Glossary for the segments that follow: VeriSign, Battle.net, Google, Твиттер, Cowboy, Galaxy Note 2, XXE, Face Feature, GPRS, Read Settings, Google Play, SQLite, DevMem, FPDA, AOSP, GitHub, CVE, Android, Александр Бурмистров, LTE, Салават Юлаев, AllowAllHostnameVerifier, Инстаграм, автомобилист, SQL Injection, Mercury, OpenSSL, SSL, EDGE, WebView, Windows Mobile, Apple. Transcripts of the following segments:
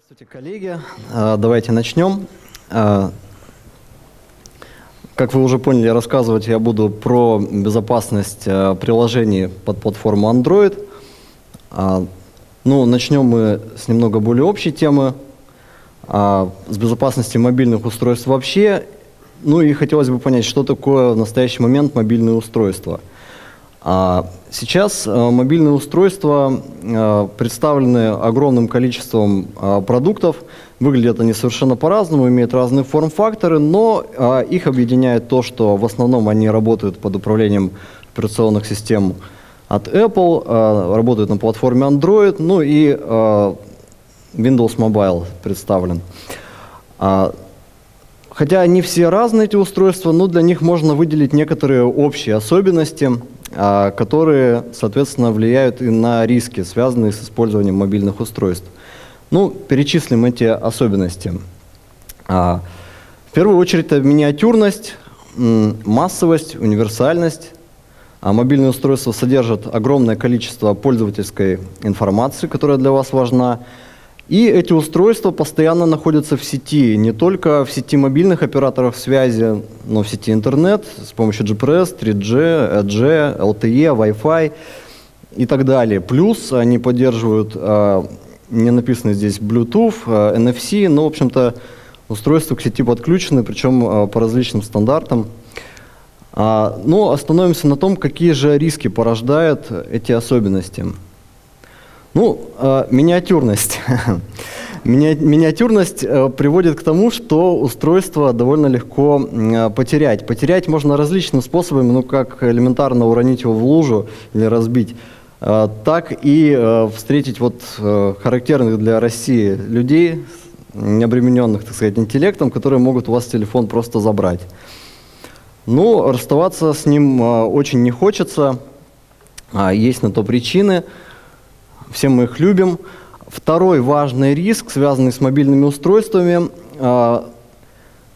Здравствуйте, коллеги. Давайте начнем. Как вы уже поняли, рассказывать я буду про безопасность приложений под платформу Android. Ну, начнем мы с немного более общей темы, с безопасности мобильных устройств вообще. Ну и хотелось бы понять, что такое в настоящий момент мобильное устройство. Сейчас мобильные устройства представлены огромным количеством продуктов. Выглядят они совершенно по-разному, имеют разные форм-факторы, но их объединяет то, что в основном они работают под управлением операционных систем от Apple, работают на платформе Android, ну и Windows Mobile представлен. Хотя они все разные, эти устройства, но для них можно выделить некоторые общие особенности, которые, соответственно, влияют и на риски, связанные с использованием мобильных устройств. Ну, перечислим эти особенности. В первую очередь, это миниатюрность, массовость, универсальность. Мобильные устройства содержат огромное количество пользовательской информации, которая для вас важна. И эти устройства постоянно находятся в сети, не только в сети мобильных операторов связи, но в сети интернет с помощью GPRS, 3G, EDGE, LTE, Wi-Fi и так далее. Плюс они поддерживают, не написано здесь, Bluetooth, NFC, но, в общем-то, устройства к сети подключены, причем по различным стандартам. Но остановимся на том, какие же риски порождают эти особенности. Ну, миниатюрность. Миниатюрность приводит к тому, что устройство довольно легко потерять. Потерять можно различными способами, ну, как элементарно уронить его в лужу или разбить, так и встретить вот характерных для России людей, не обремененных, так сказать, интеллектом, которые могут у вас телефон просто забрать. Ну, расставаться с ним очень не хочется, есть на то причины. Все мы их любим. Второй важный риск, связанный с мобильными устройствами,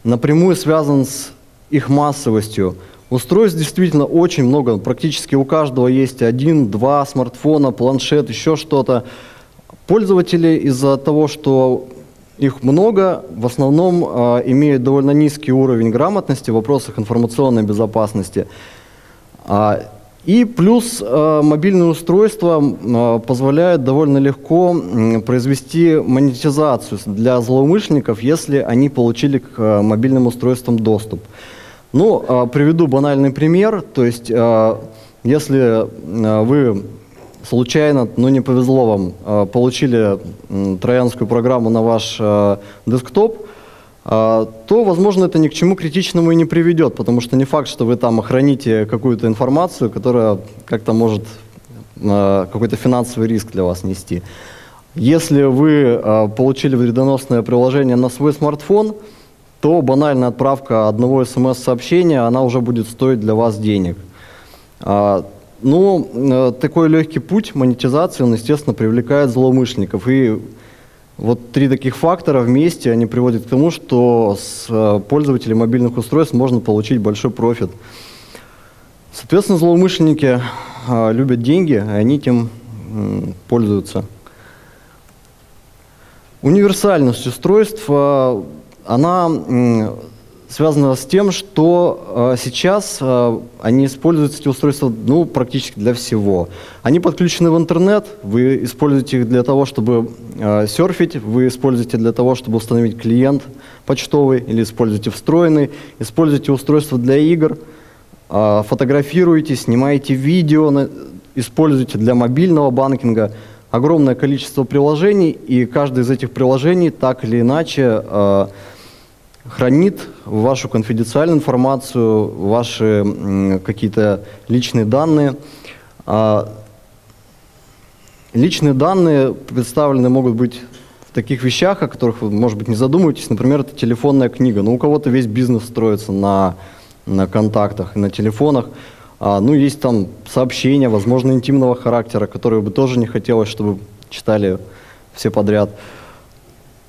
напрямую связан с их массовостью. Устройств действительно очень много. Практически у каждого есть один-два смартфона, планшет, еще что-то. Пользователи из-за того, что их много, в основном имеют довольно низкий уровень грамотности в вопросах информационной безопасности. И плюс мобильные устройства позволяют довольно легко произвести монетизацию для злоумышленников, если они получили к мобильным устройствам доступ. Ну, приведу банальный пример. То есть, если вы случайно, ну не повезло вам, получили троянскую программу на ваш десктоп, то, возможно, это ни к чему критичному и не приведет, потому что не факт, что вы там храните какую-то информацию, которая как-то может какой-то финансовый риск для вас нести. Если вы получили вредоносное приложение на свой смартфон, то банальная отправка одного смс-сообщения, она уже будет стоить для вас денег. Но такой легкий путь монетизации, он, естественно, привлекает злоумышленников. И вот три таких фактора вместе, они приводят к тому, что с пользователей мобильных устройств можно получить большой профит. Соответственно, злоумышленники любят деньги, и они этим пользуются. Универсальность устройств, она связана с тем, что сейчас они используются, эти устройства, ну, практически для всего. Они подключены в интернет, вы используете их для того, чтобы серфить, вы используете для того, чтобы установить клиент почтовый или используете встроенный, используете устройство для игр, фотографируете, снимаете видео, используете для мобильного банкинга. Огромное количество приложений, и каждое из этих приложений так или иначе хранит вашу конфиденциальную информацию, ваши какие-то личные данные. Личные данные представлены могут быть в таких вещах, о которых вы, может быть, не задумываетесь. Например, это телефонная книга. Но у кого-то весь бизнес строится на контактах и на телефонах. Ну, есть там сообщения, возможно, интимного характера, которые бы тоже не хотелось, чтобы читали все подряд.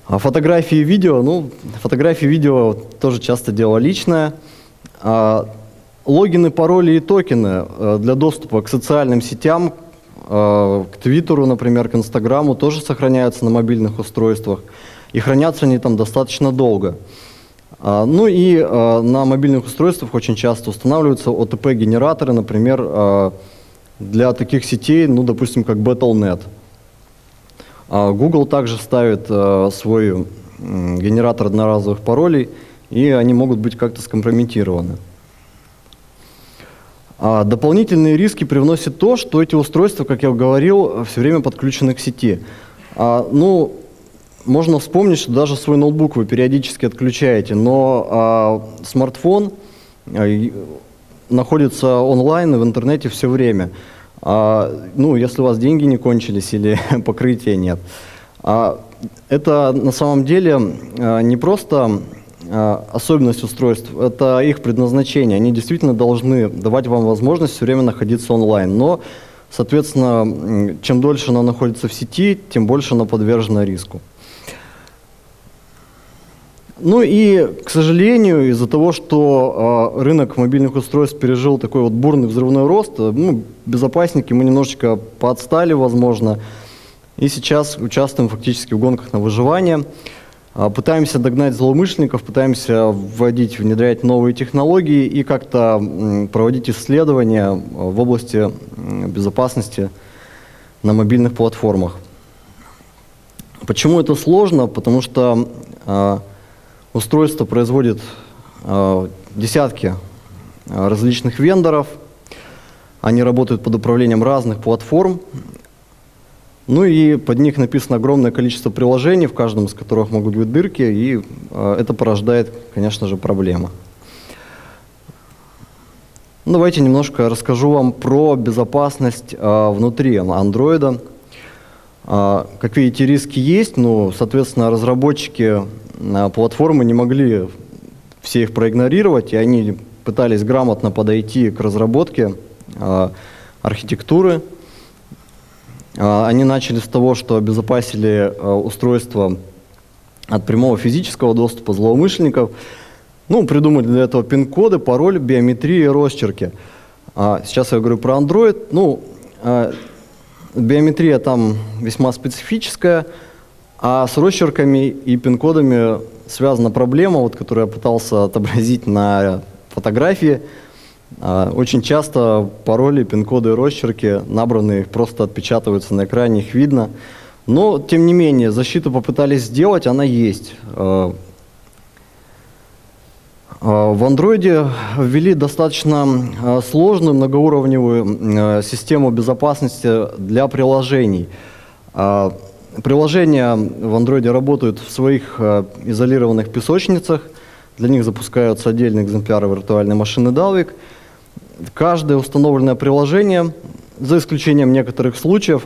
А фотографии и видео, ну, фотографии и видео тоже часто дело личное. Логины, пароли и токены для доступа к социальным сетям, к Твиттеру, например, к Инстаграму, тоже сохраняются на мобильных устройствах, и хранятся они там достаточно долго. Ну и на мобильных устройствах очень часто устанавливаются ОТП-генераторы, например, для таких сетей, ну, допустим, как Battle.net. Google также ставит свой генератор одноразовых паролей, и они могут быть как-то скомпрометированы. Дополнительные риски привносит то, что эти устройства, как я говорил, все время подключены к сети. Ну, можно вспомнить, что даже свой ноутбук вы периодически отключаете, но смартфон находится онлайн и в интернете все время. Ну, если у вас деньги не кончились или покрытия нет. Это на самом деле не просто особенность устройств, это их предназначение. Они действительно должны давать вам возможность все время находиться онлайн. Но, соответственно, чем дольше она находится в сети, тем больше она подвержена риску. Ну и, к сожалению, из-за того, что рынок мобильных устройств пережил такой вот бурный взрывной рост, ну, безопасники мы немножечко поотстали, возможно, и сейчас участвуем фактически в гонках на выживание. Пытаемся догнать злоумышленников, пытаемся вводить, внедрять новые технологии и как-то проводить исследования в области безопасности на мобильных платформах. Почему это сложно? Потому что устройство производит десятки различных вендоров, они работают под управлением разных платформ, ну и под них написано огромное количество приложений, в каждом из которых могут быть дырки, и это порождает, конечно же, проблемы. Давайте немножко расскажу вам про безопасность внутри Android. Как видите, риски есть, но, соответственно, разработчики платформы не могли все их проигнорировать, и они пытались грамотно подойти к разработке архитектуры. Они начали с того, что обезопасили устройство от прямого физического доступа злоумышленников. Ну, придумали для этого пин-коды, пароль, биометрии, росчерки. Сейчас я говорю про Android. Ну, биометрия там весьма специфическая. А с росчерками и пин-кодами связана проблема, вот, которую я пытался отобразить на фотографии. Очень часто пароли, пин-коды и росчерки, набранные, просто отпечатываются на экране, их видно. Но, тем не менее, защиту попытались сделать, она есть. В Android ввели достаточно сложную многоуровневую систему безопасности для приложений. Приложения в Android работают в своих изолированных песочницах. Для них запускаются отдельные экземпляры виртуальной машины Dalvik. Каждое установленное приложение, за исключением некоторых случаев,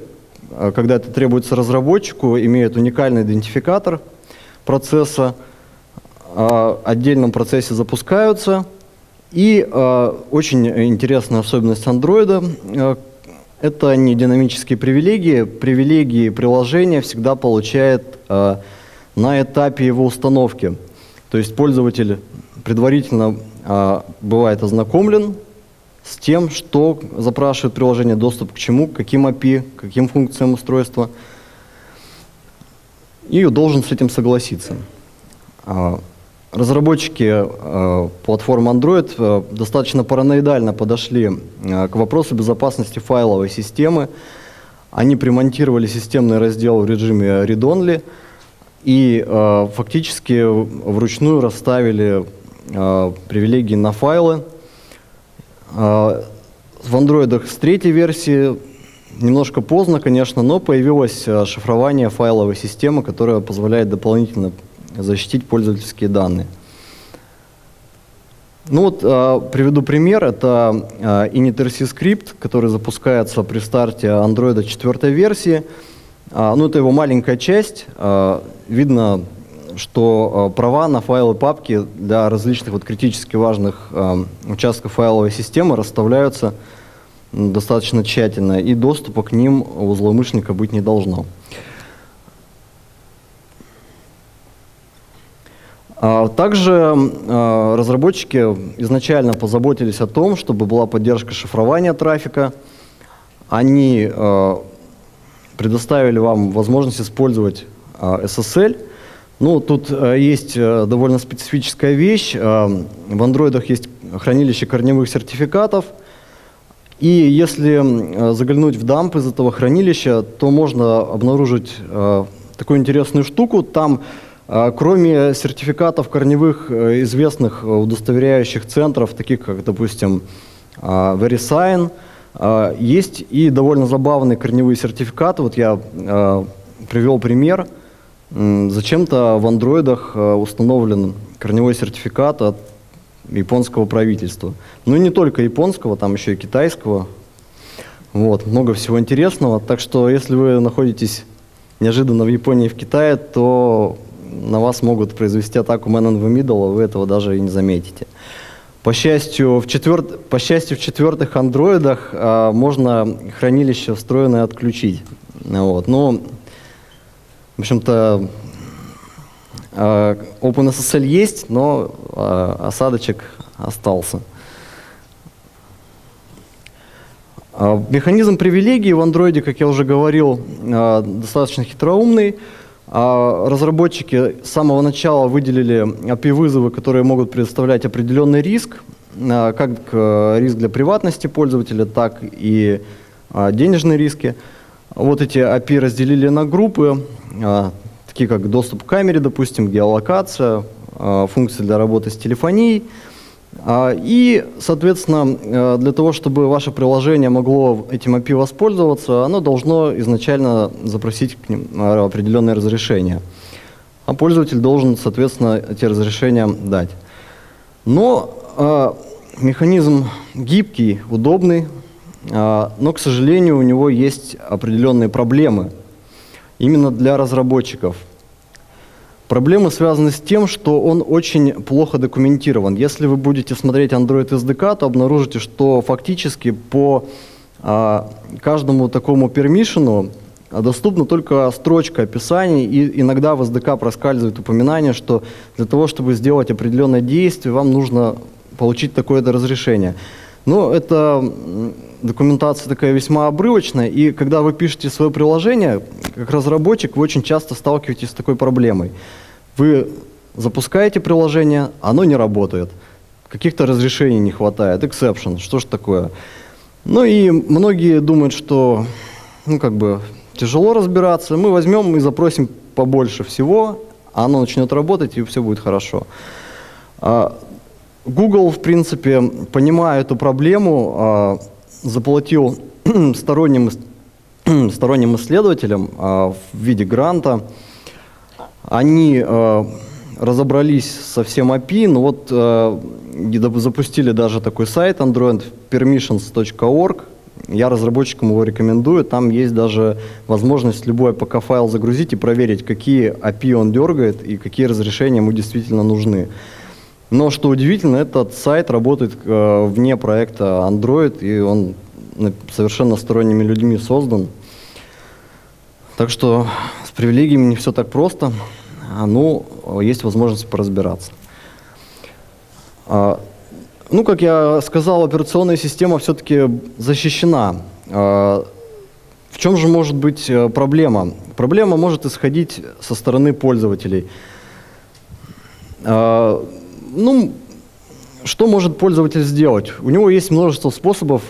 когда это требуется разработчику, имеет уникальный идентификатор процесса, в отдельном процессе запускаются. И очень интересная особенность Android – это не динамические привилегии. Привилегии приложения всегда получает на этапе его установки. То есть пользователь предварительно бывает ознакомлен с тем, что запрашивает приложение, доступ к чему, к каким API, к каким функциям устройства, и должен с этим согласиться. Разработчики платформы Android достаточно параноидально подошли к вопросу безопасности файловой системы. Они примонтировали системный раздел в режиме read-only и фактически вручную расставили привилегии на файлы. В Android с третьей версии немножко поздно, конечно, но появилось шифрование файловой системы, которое позволяет дополнительно защитить пользовательские данные. Ну вот, приведу пример. Это init.rc скрипт, который запускается при старте Android 4 версии. Ну, это его маленькая часть. Видно, что права на файлы папки для различных вот, критически важных участков файловой системы расставляются достаточно тщательно, и доступа к ним у злоумышленника быть не должно. Также разработчики изначально позаботились о том, чтобы была поддержка шифрования трафика. они предоставили вам возможность использовать SSL. Ну, тут есть довольно специфическая вещь. В андроидах есть хранилище корневых сертификатов. И если заглянуть в дамп из этого хранилища, то можно обнаружить такую интересную штуку. Там, кроме сертификатов корневых известных удостоверяющих центров, таких как, допустим, VeriSign, есть и довольно забавные корневые сертификаты. Вот я привел пример. Зачем-то в андроидах установлен корневой сертификат от японского правительства. Ну и не только японского, там еще и китайского. Вот, много всего интересного. Так что если вы находитесь неожиданно в Японии и в Китае, то на вас могут произвести атаку Man in the Middle, а вы этого даже и не заметите. По счастью, в четвертых андроидах можно хранилище встроенное отключить. Вот. Но, в общем-то, OpenSSL есть, но осадочек остался. Механизм привилегий в Android, как я уже говорил, достаточно хитроумный. Разработчики с самого начала выделили API-вызовы, которые могут предоставлять определенный риск, как риск для приватности пользователя, так и денежные риски. Вот эти API разделили на группы, такие как доступ к камере, допустим, геолокация, функции для работы с телефонией. И, соответственно, для того, чтобы ваше приложение могло этим API воспользоваться, оно должно изначально запросить к ним определенные разрешения. А пользователь должен, соответственно, эти разрешения дать. Но механизм гибкий, удобный, но, к сожалению, у него есть определенные проблемы именно для разработчиков. Проблемы связаны с тем, что он очень плохо документирован. Если вы будете смотреть Android SDK, то обнаружите, что фактически по каждому такому пермишену доступна только строчка описаний, и иногда в SDK проскальзывает упоминание, что для того, чтобы сделать определенное действие, вам нужно получить такое-то разрешение. Но эта документация такая весьма обрывочная, и когда вы пишете свое приложение, как разработчик, вы очень часто сталкиваетесь с такой проблемой. Вы запускаете приложение, оно не работает, каких-то разрешений не хватает, эксепшн, что ж такое. Ну и многие думают, что ну, как бы тяжело разбираться, мы возьмем и запросим побольше всего, оно начнет работать и все будет хорошо. Google, в принципе, понимая эту проблему, заплатил сторонним исследователям в виде гранта. Они разобрались со всем API, но вот запустили даже такой сайт androidpermissions.org. Я разработчикам его рекомендую. Там есть даже возможность любой APK-файл загрузить и проверить, какие API он дергает и какие разрешения ему действительно нужны. Но, что удивительно, этот сайт работает вне проекта Android, и он совершенно сторонними людьми создан. Так что с привилегиями не все так просто, но есть возможность поразбираться. Ну, как я сказал, операционная система все-таки защищена. В чем же может быть проблема? Проблема может исходить со стороны пользователей. Ну, что может пользователь сделать? У него есть множество способов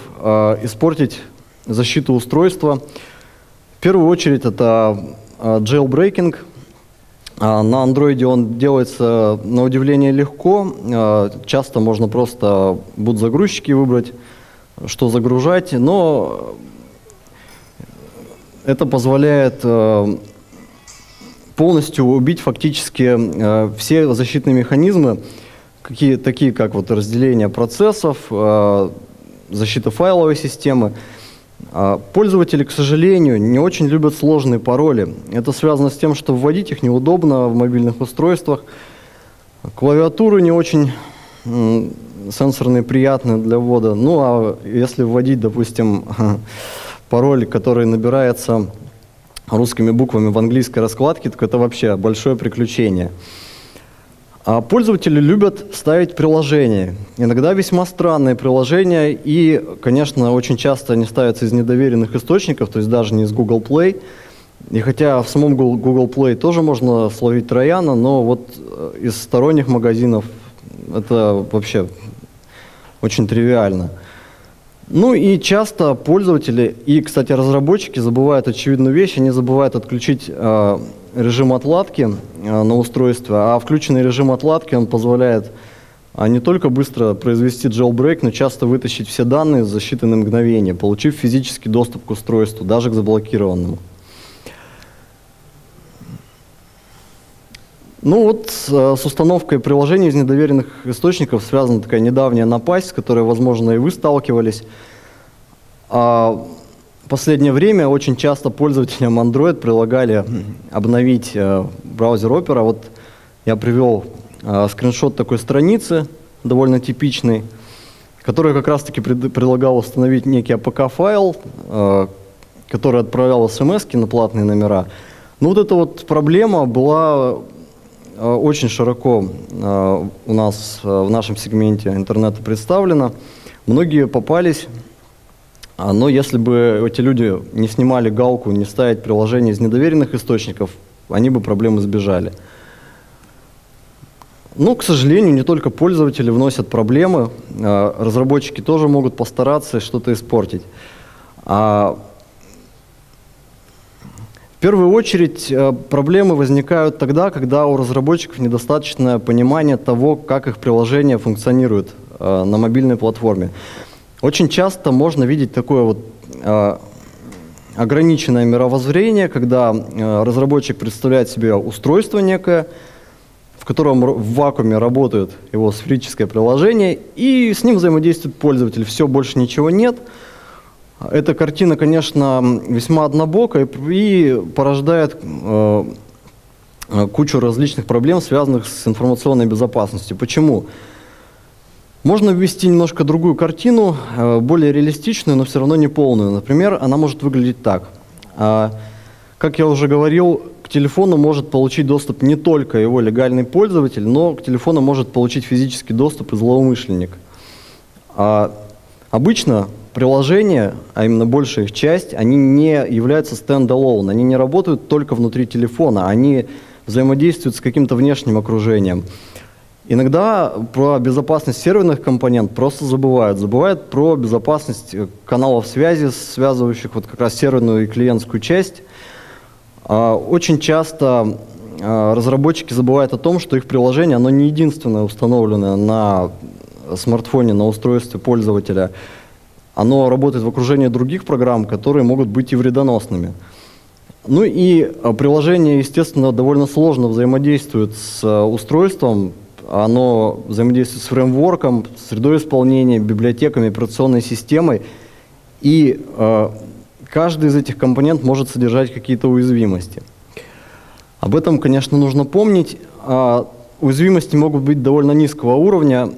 испортить защиту устройства. В первую очередь это джейлбрейкинг. На Android он делается, на удивление, легко. Часто можно просто boot-загрузчики выбрать, что загружать. Но это позволяет полностью убить фактически все защитные механизмы, такие как вот разделение процессов, защита файловой системы. Пользователи, к сожалению, не очень любят сложные пароли. Это связано с тем, что вводить их неудобно в мобильных устройствах. Клавиатуры не очень сенсорные, приятные для ввода. Ну а если вводить, допустим, пароль, который набирается русскими буквами в английской раскладке, так это вообще большое приключение. Пользователи любят ставить приложения, иногда весьма странные приложения, и, конечно, очень часто они ставятся из недоверенных источников, то есть даже не из Google Play. И хотя в самом Google Play тоже можно словить трояна, но вот из сторонних магазинов это вообще очень тривиально. Ну и часто пользователи и, кстати, разработчики забывают очевидную вещь, они забывают отключить режим отладки на устройстве, а включенный режим отладки он позволяет не только быстро произвести jailbreak, но часто вытащить все данные за считанные мгновения, получив физический доступ к устройству, даже к заблокированному. Ну вот с установкой приложений из недоверенных источников связана такая недавняя напасть, с которой, возможно, и вы сталкивались. В последнее время очень часто пользователям Android предлагали обновить браузер Opera. Вот я привел скриншот такой страницы, довольно типичный, который как раз-таки предлагал установить некий APK-файл, который отправлял смс-ки на платные номера. Ну вот эта вот проблема была очень широко у нас в нашем сегменте интернета представлено. Многие попались, но если бы эти люди не снимали галку, не ставить приложение из недоверенных источников, они бы проблем избежали. Но, к сожалению, не только пользователи вносят проблемы, разработчики тоже могут постараться что-то испортить. В первую очередь проблемы возникают тогда, когда у разработчиков недостаточное понимание того, как их приложение функционирует на мобильной платформе. Очень часто можно видеть такое вот ограниченное мировоззрение, когда разработчик представляет себе устройство некое, в котором в вакууме работает его сферическое приложение, и с ним взаимодействует пользователь. Все, больше ничего нет. Эта картина, конечно, весьма однобокая и порождает кучу различных проблем, связанных с информационной безопасностью. Почему? Можно ввести немножко другую картину, более реалистичную, но все равно не полную. Например, она может выглядеть так. Как я уже говорил, к телефону может получить доступ не только его легальный пользователь, но к телефону может получить физический доступ и злоумышленник. Обычно приложения, а именно большая их часть, они не являются стендалон, они не работают только внутри телефона, они взаимодействуют с каким-то внешним окружением. Иногда про безопасность серверных компонент просто забывают. Забывают про безопасность каналов связи, связывающих вот как раз серверную и клиентскую часть. Очень часто разработчики забывают о том, что их приложение, оно не единственное установленное на смартфоне, на устройстве пользователя. Оно работает в окружении других программ, которые могут быть и вредоносными. Ну и приложение, естественно, довольно сложно взаимодействует с устройством. Оно взаимодействует с фреймворком, средой исполнения, библиотеками, операционной системой. И каждый из этих компонентов может содержать какие-то уязвимости. Об этом, конечно, нужно помнить. Уязвимости могут быть довольно низкого уровня.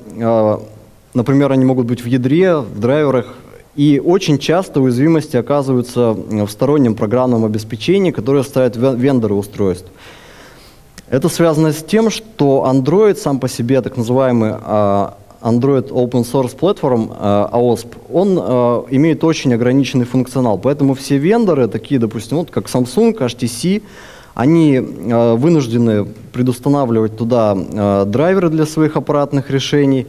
Например, они могут быть в ядре, в драйверах. И очень часто уязвимости оказываются в стороннем программном обеспечении, которое ставят вендоры устройств. Это связано с тем, что Android сам по себе, так называемый Android Open Source Platform, AOSP, он имеет очень ограниченный функционал. Поэтому все вендоры, такие, допустим, вот как Samsung, HTC, они вынуждены предустанавливать туда драйверы для своих аппаратных решений,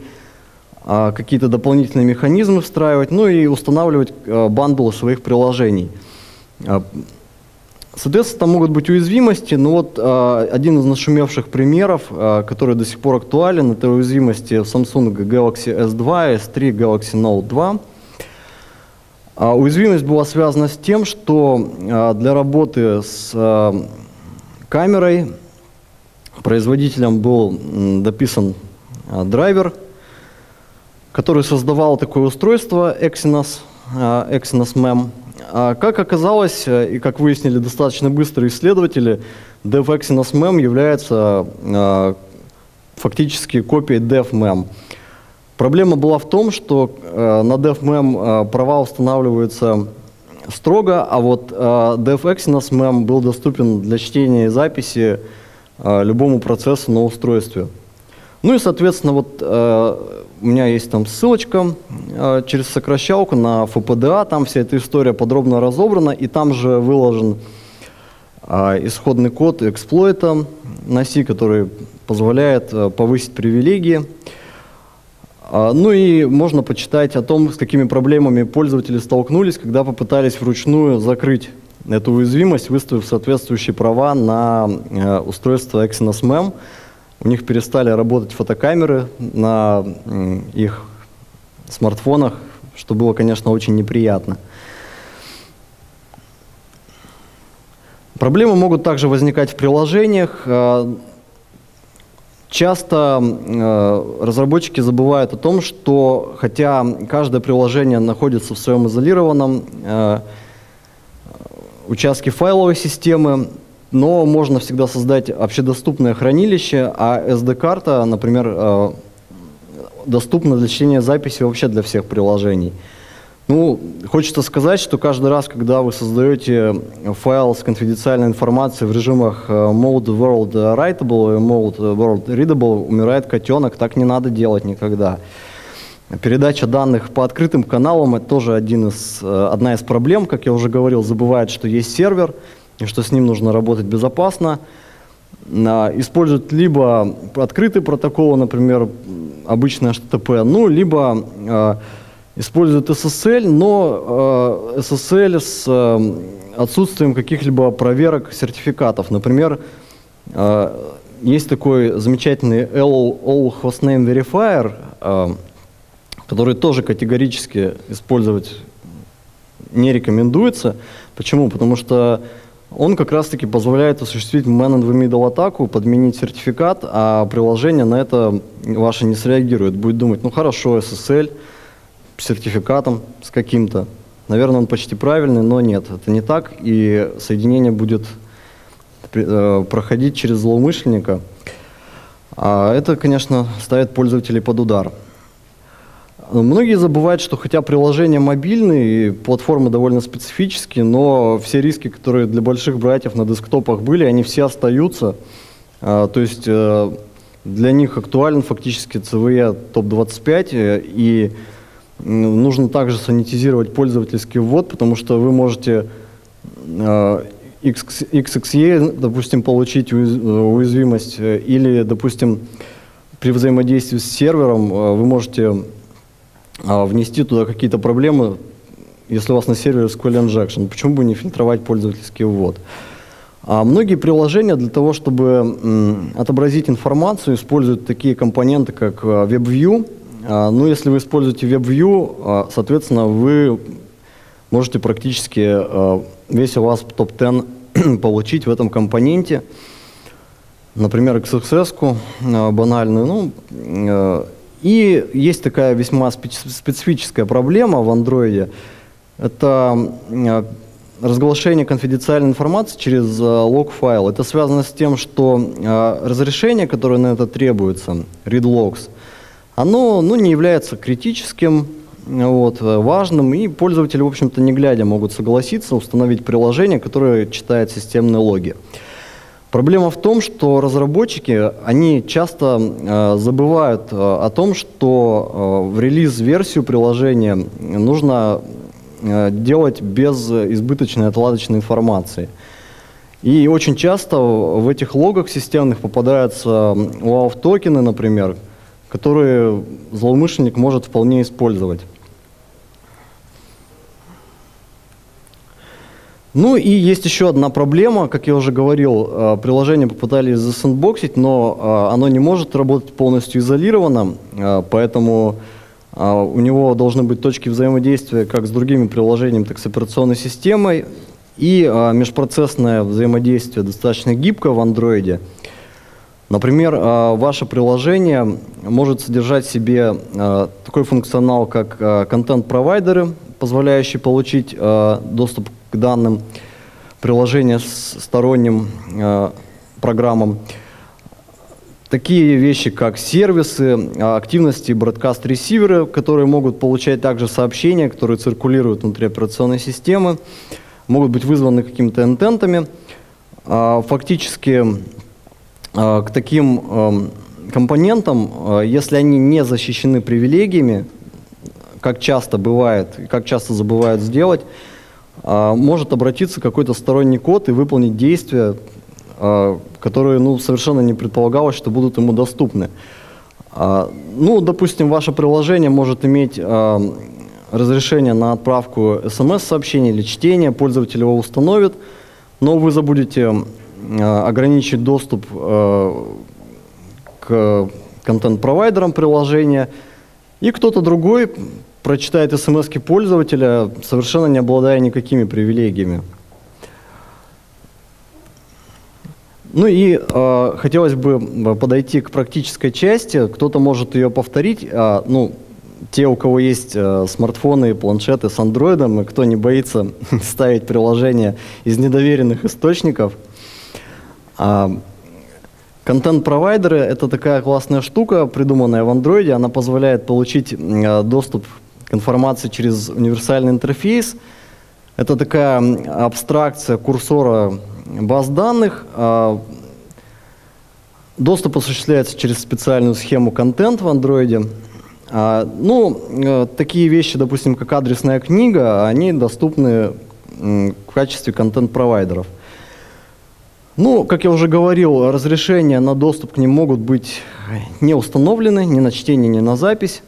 какие-то дополнительные механизмы встраивать, ну и устанавливать бандлы своих приложений. Соответственно, там могут быть уязвимости, но вот один из нашумевших примеров, который до сих пор актуален, это уязвимости в Samsung Galaxy S2, S3, Galaxy Note 2. Уязвимость была связана с тем, что для работы с камерой производителем был дописан драйвер, который создавал такое устройство Exynos, DevMem. Как оказалось, и как выяснили достаточно быстро исследователи, DevExynosMem является фактически копией DevMem. Проблема была в том, что на DevMem права устанавливаются строго, а вот DevExynosMem был доступен для чтения и записи любому процессу на устройстве. Ну и, соответственно, вот у меня есть там ссылочка через сокращалку на FPDA, там вся эта история подробно разобрана, и там же выложен исходный код эксплойта на C, который позволяет повысить привилегии. Ну и можно почитать о том, с какими проблемами пользователи столкнулись, когда попытались вручную закрыть эту уязвимость, выставив соответствующие права на устройство Exynos MEM. У них перестали работать фотокамеры на их смартфонах, что было, конечно, очень неприятно. Проблемы могут также возникать в приложениях. Часто разработчики забывают о том, что хотя каждое приложение находится в своем изолированном участке файловой системы, но можно всегда создать общедоступное хранилище, а SD-карта, например, доступна для чтения записи вообще для всех приложений. Ну, хочется сказать, что каждый раз, когда вы создаете файл с конфиденциальной информацией в режимах Mode World Writable и Mode World Readable, умирает котенок, так не надо делать никогда. Передача данных по открытым каналам – это тоже одна из проблем. Как я уже говорил, забывает, что есть сервер, и что с ним нужно работать безопасно. Используют либо открытые протоколы, например, обычное HTTP, ну, либо используют SSL, но SSL с отсутствием каких-либо проверок сертификатов. Например, есть такой замечательный AllowAllHostnameVerifier, который тоже категорически использовать не рекомендуется. Почему? Потому что он как раз-таки позволяет осуществить man-in-the-middle атаку, подменить сертификат, а приложение на это ваше не среагирует. Будет думать, ну хорошо, SSL, сертификатом с каким-то. Наверное, он почти правильный, но нет, это не так, и соединение будет проходить через злоумышленника. А это, конечно, ставит пользователей под удар. Многие забывают, что хотя приложения мобильные и платформы довольно специфические, но все риски, которые для больших братьев на десктопах были, они все остаются. То есть для них актуален фактически CVE топ-25, и нужно также санитизировать пользовательский ввод, потому что вы можете XXE, допустим, получить уязвимость, или, допустим, при взаимодействии с сервером вы можете внести туда какие-то проблемы, если у вас на сервере SQL Injection. Почему бы не фильтровать пользовательский ввод? Многие приложения для того, чтобы отобразить информацию, используют такие компоненты, как WebView. Ну, если вы используете WebView, соответственно, вы можете практически весь у вас топ-10 получить в этом компоненте. Например, XXS-ку банальную. Ну, и есть такая весьма специфическая проблема в Android. Это разглашение конфиденциальной информации через лог-файл. Это связано с тем, что разрешение, которое на это требуется, read-logs, оно не является критическим, важным, и пользователи, в общем-то, не глядя, могут согласиться установить приложение, которое читает системные логи. Проблема в том, что разработчики, они часто забывают о том, что в релиз-версию приложения нужно делать без избыточной отладочной информации. И очень часто в этих логах системных попадаются OAuth-токены, например, которые злоумышленник может вполне использовать. Ну и есть еще одна проблема, как я уже говорил, приложение попытались засэндбоксить, но оно не может работать полностью изолированно, поэтому у него должны быть точки взаимодействия как с другими приложениями, так и с операционной системой, и межпроцессное взаимодействие достаточно гибко в Android. Например, ваше приложение может содержать в себе такой функционал, как контент-провайдеры, позволяющие получить доступ к данным приложения с сторонним программам. Такие вещи, как сервисы, активности, бродкаст-ресиверы, которые могут получать также сообщения, которые циркулируют внутри операционной системы, могут быть вызваны какими-то интентами. Фактически к таким компонентам, если они не защищены привилегиями, как часто бывает, как часто забывают сделать, может обратиться какой-то сторонний код и выполнить действия, которые совершенно не предполагалось, что будут ему доступны. Ну, допустим, ваше приложение может иметь разрешение на отправку смс-сообщений или чтение, пользователь его установит, но вы забудете ограничить доступ к контент-провайдерам приложения, и кто-то другой прочитает смс-ки пользователя, совершенно не обладая никакими привилегиями. Ну и хотелось бы подойти к практической части. Кто-то может ее повторить. Те, у кого есть смартфоны и планшеты с Android, и кто не боится ставить приложения из недоверенных источников. Контент-провайдеры — это такая классная штука, придуманная в Android. Она позволяет получить доступ к информации через универсальный интерфейс. Это такая абстракция курсора баз данных. Доступ осуществляется через специальную схему контент в Android. Такие вещи, допустим, как адресная книга, они доступны в качестве контент-провайдеров. Ну, как я уже говорил, разрешения на доступ к ним могут быть не установлены ни на чтение, ни на запись.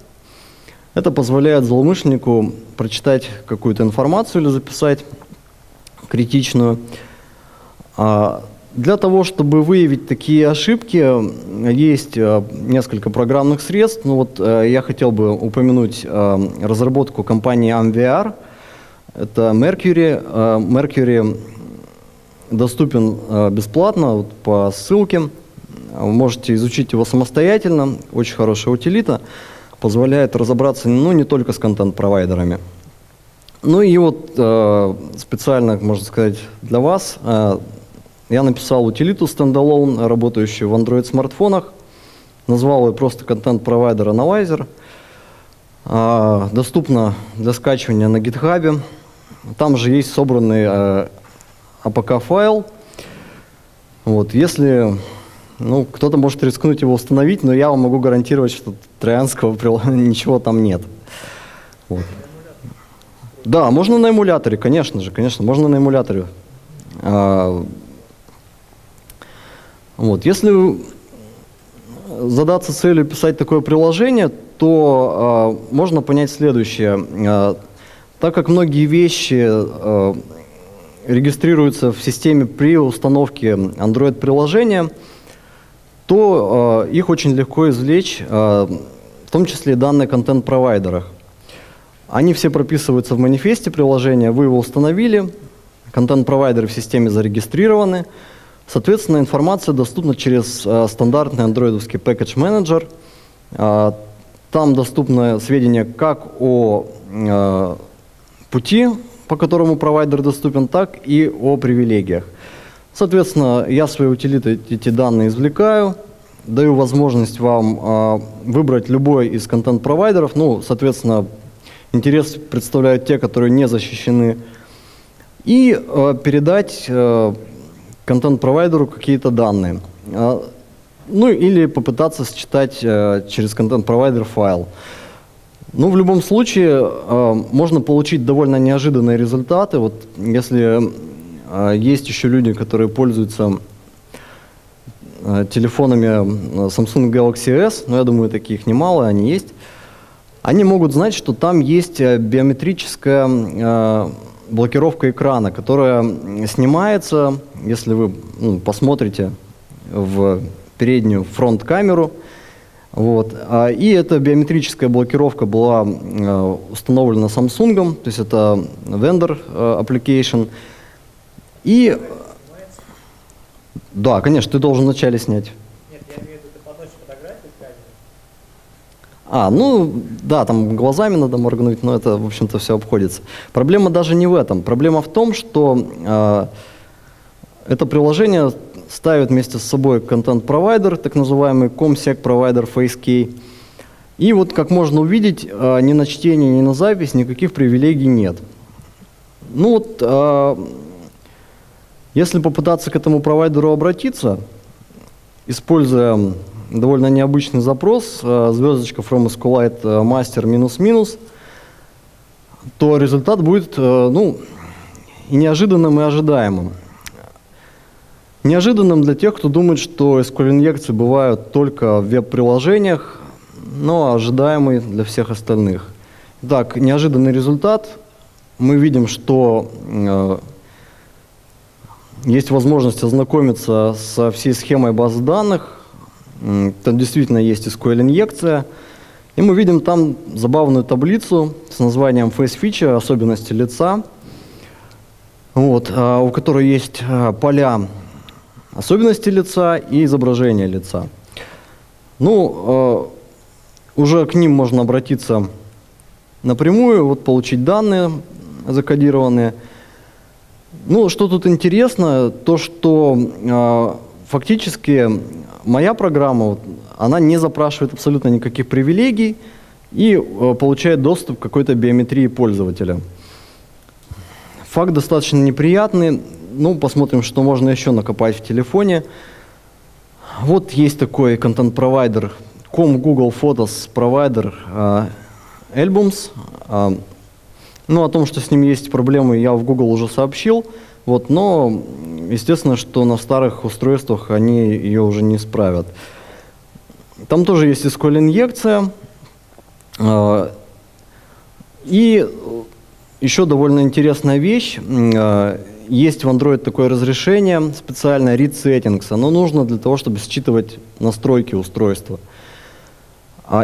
Это позволяет злоумышленнику прочитать какую-то информацию или записать критичную. Для того, чтобы выявить такие ошибки, есть несколько программных средств. Я хотел бы упомянуть разработку компании AmVR. Это Mercury. Mercury доступен бесплатно по ссылке. Вы можете изучить его самостоятельно. Очень хорошая утилита. Позволяет разобраться не только с контент-провайдерами. Ну и специально, можно сказать, для вас я написал утилиту Standalone, работающую в Android-смартфонах. Назвал ее просто контент-провайдер Analyzer. Доступна для скачивания на GitHub. Там же есть собранный APK-файл. Если кто-то может рискнуть его установить, но я вам могу гарантировать, что троянского ничего там нет. Да, можно на эмуляторе, конечно же, можно на эмуляторе. Если задаться целью писать такое приложение, то можно понять следующее. Так как многие вещи регистрируются в системе при установке Android-приложения, то их очень легко извлечь, в том числе и данные о контент-провайдерах. Они все прописываются в манифесте приложения, вы его установили, контент-провайдеры в системе зарегистрированы. Соответственно, информация доступна через стандартный андроидовский package manager. Там доступны сведения как о пути, по которому провайдер доступен, так и о привилегиях. Соответственно, я свои утилиты эти данные извлекаю, даю возможность вам выбрать любой из контент-провайдеров. Соответственно, интерес представляют те, которые не защищены, и передать контент-провайдеру какие-то данные. Или попытаться считать через контент-провайдер файл. В любом случае можно получить довольно неожиданные результаты. Если есть еще люди, которые пользуются телефонами Samsung Galaxy S, но я думаю, таких немало, они есть, они могут знать, что там есть биометрическая блокировка экрана, которая снимается, если вы посмотрите в переднюю фронт-камеру. И эта биометрическая блокировка была установлена Samsung, то есть это vendor application. И да, конечно, ты должен вначале снять. Нет, я имею в виду, ты подносишь фотографию в камеру. Да, там глазами надо моргнуть, но это, в общем-то, все обходится. Проблема даже не в этом. Проблема в том, что это приложение ставит вместе с собой контент-провайдер, так называемый ComSec-провайдер FaceKey. И как можно увидеть, ни на чтение, ни на запись никаких привилегий нет. Если попытаться к этому провайдеру обратиться, используя довольно необычный запрос, звездочка from SQLite master минус-минус, то результат будет ну, и неожиданным, и ожидаемым. Неожиданным для тех, кто думает, что SQL-инъекции бывают только в веб-приложениях, но ожидаемый для всех остальных. Итак, неожиданный результат. Мы видим, что есть возможность ознакомиться со всей схемой базы данных. Там действительно есть SQL-инъекция. И мы видим там забавную таблицу с названием Face Feature, особенности лица, вот, у которой есть поля особенности лица и изображение лица. Ну, уже к ним можно обратиться напрямую, вот, получить данные закодированные. Ну, что тут интересно, то что фактически моя программа, она не запрашивает абсолютно никаких привилегий и получает доступ к какой-то биометрии пользователя. Факт достаточно неприятный. Ну, посмотрим, что можно еще накопать в телефоне. Вот есть такой контент-провайдер com Google Photos Provider Albums. Ну, о том, что с ним есть проблемы, я в Google уже сообщил. Вот, но, естественно, что на старых устройствах они ее уже не исправят. Там тоже есть SQL-инъекция. И еще довольно интересная вещь. Есть в Android такое разрешение специальное Read Settings. Оно нужно для того, чтобы считывать настройки устройства.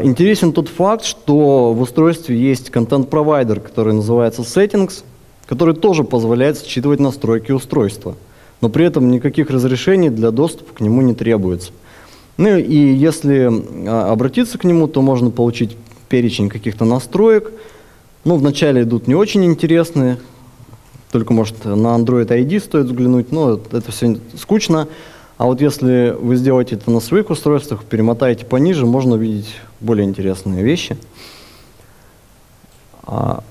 Интересен тот факт, что в устройстве есть контент-провайдер, который называется Settings, который тоже позволяет считывать настройки устройства. Но при этом никаких разрешений для доступа к нему не требуется. Ну и если обратиться к нему, то можно получить перечень каких-то настроек. Ну, вначале идут не очень интересные. Только, может, на Android ID стоит взглянуть, но это все скучно. А вот если вы сделаете это на своих устройствах, перемотаете пониже, можно увидеть более интересные вещи. Ну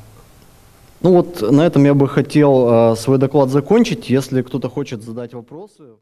вот, на этом я бы хотел свой доклад закончить. Если кто-то хочет задать вопросы…